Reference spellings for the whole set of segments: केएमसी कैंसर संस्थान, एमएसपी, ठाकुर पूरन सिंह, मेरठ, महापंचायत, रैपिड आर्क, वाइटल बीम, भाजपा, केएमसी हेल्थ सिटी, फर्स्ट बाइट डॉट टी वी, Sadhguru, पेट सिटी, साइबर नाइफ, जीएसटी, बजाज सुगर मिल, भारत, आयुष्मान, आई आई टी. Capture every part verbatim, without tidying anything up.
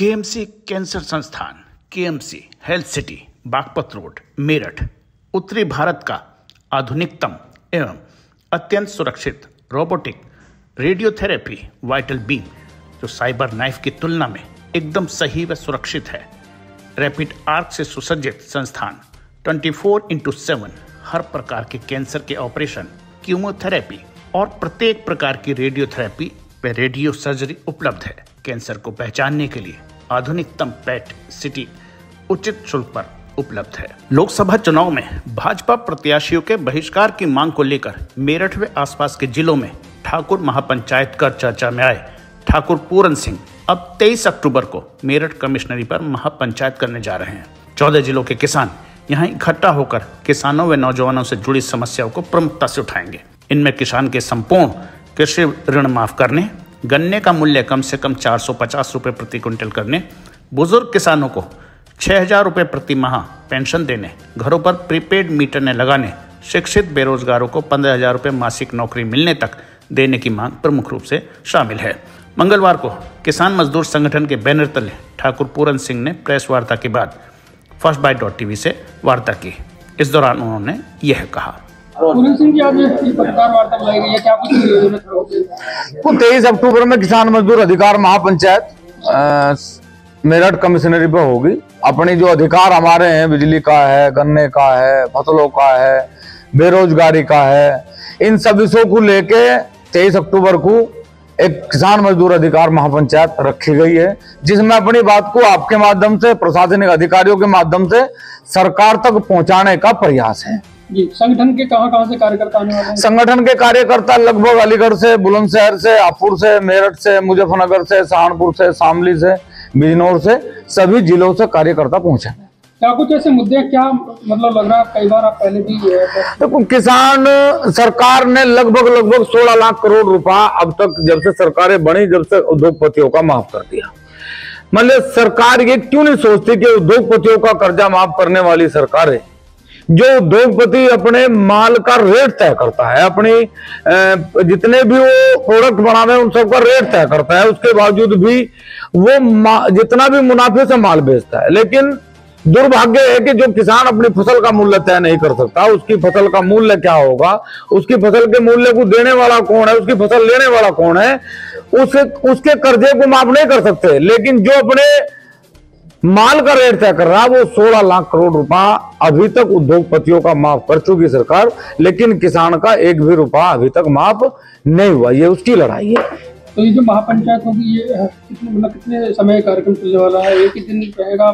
केएमसी कैंसर संस्थान, केएमसी हेल्थ सिटी, Baghpat road, मेरठ, उत्तरी भारत का आधुनिकतम एवं अत्यंत सुरक्षित रोबोटिक रेडियोथेरेपी वाइटल बीम, जो साइबर नाइफ की तुलना में एकदम सही व सुरक्षित है, रैपिड आर्क से सुसज्जित संस्थान चौबीस इंटू सेवन हर प्रकार के कैंसर के ऑपरेशन, कीमोथेरेपी और प्रत्येक प्रकार की रेडियोथेरेपी व रेडियो सर्जरी उपलब्ध है। कैंसर को पहचानने के लिए आधुनिकतम पेट सिटी उचित शुल्क पर उपलब्ध है। लोकसभा चुनाव में भाजपा प्रत्याशियों के बहिष्कार की मांग को लेकर मेरठ व आसपास के जिलों में ठाकुर महापंचायत कर चर्चा में आए ठाकुर पूरन सिंह अब तेईस अक्टूबर को मेरठ कमिश्नरी पर महापंचायत करने जा रहे हैं। चौदह जिलों के किसान यहाँ इकट्ठा होकर किसानों व नौजवानों से जुड़ी समस्याओं को प्रमुखता से उठाएंगे। इनमें किसान के संपूर्ण कृषि ऋण माफ करने, गन्ने का मूल्य कम से कम चार सौ पचास रुपये प्रति क्विंटल करने, बुजुर्ग किसानों को छः हजार रुपये प्रति माह पेंशन देने, घरों पर प्रीपेड मीटर ने लगाने, शिक्षित बेरोजगारों को पंद्रह हजार रुपये मासिक नौकरी मिलने तक देने की मांग प्रमुख रूप से शामिल है। मंगलवार को किसान मजदूर संगठन के बैनर तले ठाकुर पूरन सिंह ने प्रेस वार्ता के बाद फर्स्ट बाइट डॉट टी वी से वार्ता की। इस दौरान उन्होंने यह कहा, पूरन सिंह जी, आपने पत्रकार वार्ता बुलाई गई है, क्या कुछ? तेईस अक्टूबर में किसान मजदूर अधिकार महापंचायत मेरठ कमिश्नरी पर होगी। अपने जो अधिकार हमारे हैं, बिजली का है, गन्ने का है, फसलों का है, बेरोजगारी का है, इन सब विषयों को लेके तेईस अक्टूबर को एक किसान मजदूर अधिकार महापंचायत रखी गई है, जिसमें अपनी बात को आपके माध्यम से, प्रशासनिक अधिकारियों के माध्यम से सरकार तक पहुंचाने का प्रयास है। संगठन के कहां कहां से कार्यकर्ता आने वाले हैं? संगठन के कार्यकर्ता लगभग अलीगढ़ से, बुलंदशहर से, हापुड़ से, मेरठ से, मुजफ्फरनगर से, सहारनपुर से, शामली से, बिजनौर से, सभी जिलों से कार्यकर्ता पहुंचे। क्या कुछ ऐसे मुद्दे, क्या मतलब लग रहा है, कई बार आप पहले भी है तो... तो किसान, सरकार ने लगभग लगभग सोलह लाख करोड़ रुपया अब तक, जब से सरकारें बनी, जब से उद्योगपतियों का माफ कर दिया। मतलब सरकार ये क्यों नहीं सोचती कि उद्योगपतियों का कर्जा माफ करने वाली सरकार है। जो उद्योगपति अपने माल का रेट तय करता है, अपनी जितने भी वो प्रोडक्ट बनावे उन सबका रेट तय करता है, उसके बावजूद भी वो जितना भी मुनाफे से माल बेचता है। लेकिन दुर्भाग्य है कि जो किसान अपनी फसल का मूल्य तय नहीं कर सकता, उसकी फसल का मूल्य क्या होगा, उसकी फसल के मूल्य को देने वाला कौन है, उसकी फसल लेने वाला कौन है, उसे उसके कर्जे को माफ नहीं कर सकते। लेकिन जो अपने माल का रेट तय कर रहा है, वो सोलह लाख करोड़ रुपया अभी तक उद्योगपतियों का माफ कर चुकी सरकार, लेकिन किसान का एक भी रुपया अभी तक माफ नहीं हुआ। ये उसकी लड़ाई है। तो ये जो महापंचायत होगी, ये मतलब कितने समय कार्यक्रम चलने वाला है, एक ही दिन रहेगा?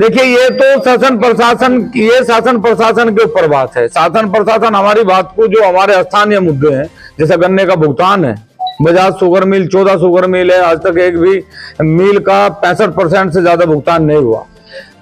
देखिए, ये तो शासन प्रशासन ये शासन प्रशासन के ऊपर बात है। शासन प्रशासन हमारी बात को, जो हमारे स्थानीय मुद्दे हैं, जैसे गन्ने का भुगतान है, बजाज सुगर मिल, चौदह सुगर मिल है, आज तक एक भी मिल का पैंसठ परसेंट से ज्यादा भुगतान नहीं हुआ।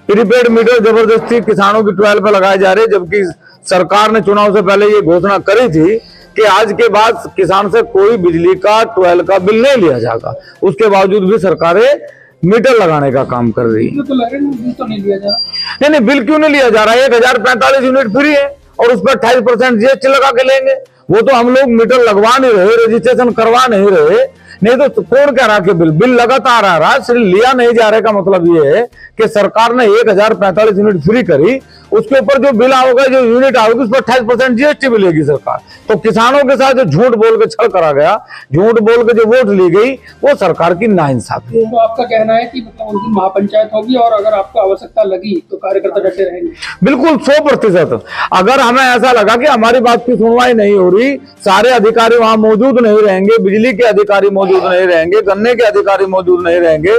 प्रीपेड मीटर जबरदस्ती किसानों की ट्वेल्व पर लगाए जा रहे, जबकि सरकार ने चुनाव से पहले ये घोषणा करी थी कि आज के बाद किसान से कोई बिजली का, ट्वेल्व का बिल नहीं लिया जाएगा। उसके बावजूद भी सरकारें मीटर लगाने का काम कर रही है। तो बिल तो नहीं लिया जा रहा। नहीं नहीं, बिल क्यों नहीं लिया जा रहा है? एक हजार पैंतालीस यूनिट फ्री है और उस पर अट्ठाईस परसेंट जीएसटी लगा के लेंगे। वो तो हम लोग मीटर लगवा नहीं रहे, रजिस्ट्रेशन करवा नहीं रहे, नहीं तो कौन कह रहा कि बिल बिल लगातार आ रहा है, सिर्फ लिया नहीं जा रहा। का मतलब ये है कि सरकार ने एक हजार पैंतालीस यूनिट फ्री करी, उसके ऊपर जो बिल आओगे, जो यूनिट आओगे, उस पर अट्ठाईस परसेंट जीएसटी भी लेगी सरकार। तो किसानों के साथ जो झूठ बोल के छल करा गया, झूठ बोल के जो वोट ली गई, वो सरकार की नाइंसाफी है। तो आपका कहना है कि मतलब उनकी महापंचायत होगी और अगर आपको आवश्यकता लगी तो कार्यकर्ता डटे रहेंगे? बिल्कुल, सौ प्रतिशत। अगर हमें ऐसा लगा कि हमारी बात की सुनवाई नहीं हो रही, सारे अधिकारी वहाँ मौजूद नहीं रहेंगे, बिजली के अधिकारी मौजूद नहीं रहेंगे, गन्ने के अधिकारी मौजूद नहीं रहेंगे,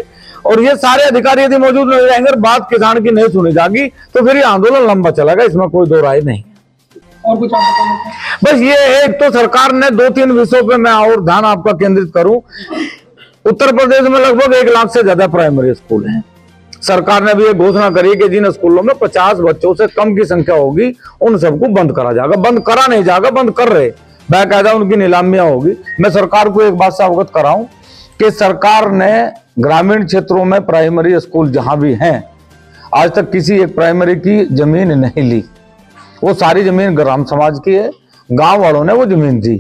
और ये सारे अधिकारी यदि मौजूद नहीं रहेंगे और बात किसान की नहीं सुनी जाएगी, तो फिर ये आंदोलन लंबा चलेगा, इसमें कोई दो राय नहीं। और कुछ बस ये है, एक तो सरकार ने दो तीन विषयों पे मैं और ध्यान आपका केंद्रित करूं। उत्तर प्रदेश में लगभग एक लाख से ज्यादा प्राइमरी स्कूल हैं। सरकार ने भी ये घोषणा करी कि जिन स्कूलों में पचास बच्चों से कम की संख्या होगी, उन सबको बंद करा जाएगा। बंद करा नहीं जाएगा, बंद कर रहे, बाकायदा उनकी नीलामियां होगी। मैं सरकार को एक बात से अवगत कराऊं कि सरकार ने ग्रामीण क्षेत्रों में प्राइमरी स्कूल जहां भी हैं, आज तक किसी एक प्राइमरी की जमीन नहीं ली। वो सारी जमीन ग्राम समाज की है, गांव वालों ने वो जमीन दी,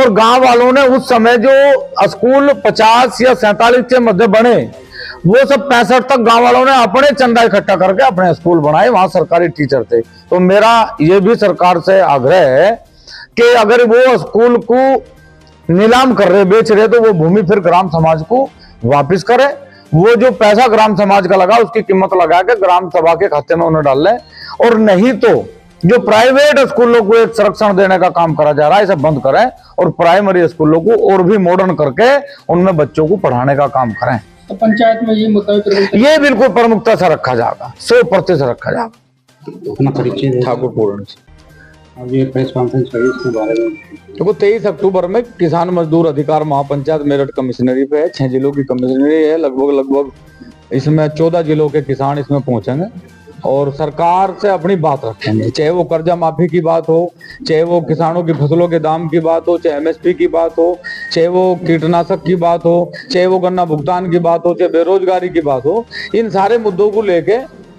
और गांव वालों ने उस समय जो स्कूल पचास या सैतालीस के मध्य बने, वो सब पैंसठ तक गाँव वालों ने अपने चंदा इकट्ठा करके अपने स्कूल बनाए, वहाँ सरकारी टीचर थे। तो मेरा ये भी सरकार से आग्रह है कि अगर वो स्कूल को नीलाम कर रहे, बेच रहे, तो वो भूमि फिर ग्राम समाज को वापस करे। वो जो पैसा ग्राम समाज का लगा उसकी कीमत लगा के ग्राम सभा के खाते में उन्हें डाल लें, और नहीं तो जो प्राइवेट स्कूलों को एक संरक्षण देने का काम करा जा रहा है इसे बंद करें, और प्राइमरी स्कूलों को और भी मॉडर्न करके उनमें बच्चों को पढ़ाने का काम करें। तो पंचायत में ये मुद्दा ये बिल्कुल प्रमुखता से रखा जाएगा, सौ प्रतिशत रखा जाएगा। ठाकुर पूरन सिंह प्रेस कॉन्फ्रेंस के बारे में देखो, तेईस अक्टूबर में किसान मजदूर अधिकार महापंचायत मेरठ कमिश्नरी पे है, छह जिलों की कमिश्नरी है, लगभग लगभग इसमें चौदह जिलों के किसान इसमें पहुंचेंगे और सरकार से अपनी बात रखेंगे, चाहे वो कर्जा माफी की बात हो, चाहे वो किसानों की फसलों के दाम की बात हो, चाहे एमएसपी की बात हो, चाहे वो कीटनाशक की बात हो, चाहे वो गन्ना भुगतान की बात हो, चाहे बेरोजगारी की बात हो। इन सारे मुद्दों को लेके,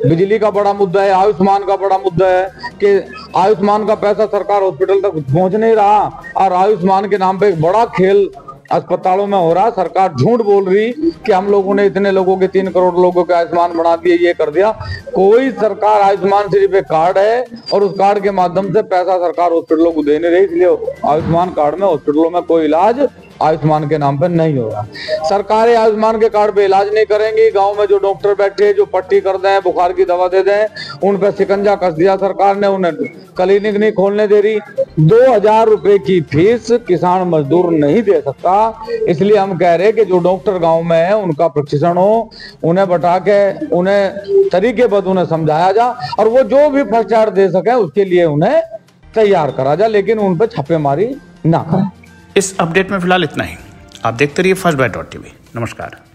बिजली का बड़ा मुद्दा है, आयुष्मान का बड़ा मुद्दा है कि आयुष्मान का पैसा सरकार हॉस्पिटल तक पहुंच नहीं रहा और आयुष्मान के नाम पे एक बड़ा खेल अस्पतालों में हो रहा। सरकार झूठ बोल रही कि हम लोगों ने इतने लोगों के, तीन करोड़ लोगों के आयुष्मान बना दिए, ये कर दिया। कोई सरकार आयुष्मान सिर्फ एक कार्ड है और उस कार्ड के माध्यम से पैसा सरकार हॉस्पिटलों को दे नहीं रही, इसलिए आयुष्मान कार्ड में हॉस्पिटलों में कोई इलाज आयुष्मान के नाम पर नहीं होगा। सरकार आयुष्मान के कार्ड पे इलाज नहीं करेंगी, गांव में जो डॉक्टर बैठे जो पट्टी कर दें, बुखार की दवा दे दें, उन पर शिकंजा कस दिया सरकार ने, उन्हें क्लिनिक नहीं खोलने दे रही। दो हजार रुपए की फीस किसान मजदूर नहीं दे सकता, इसलिए हम कह रहे कि जो डॉक्टर गांव में है उनका प्रशिक्षण हो, उन्हें बटा के उन्हें तरीके बद उन्हें समझाया जा, और वो जो भी प्रचार दे सके उसके लिए उन्हें तैयार करा जा, लेकिन उन पर छापेमारी ना करें। इस अपडेट में फिलहाल इतना ही। आप देखते रहिए फर्स्ट बाइट डॉट टी वी। नमस्कार।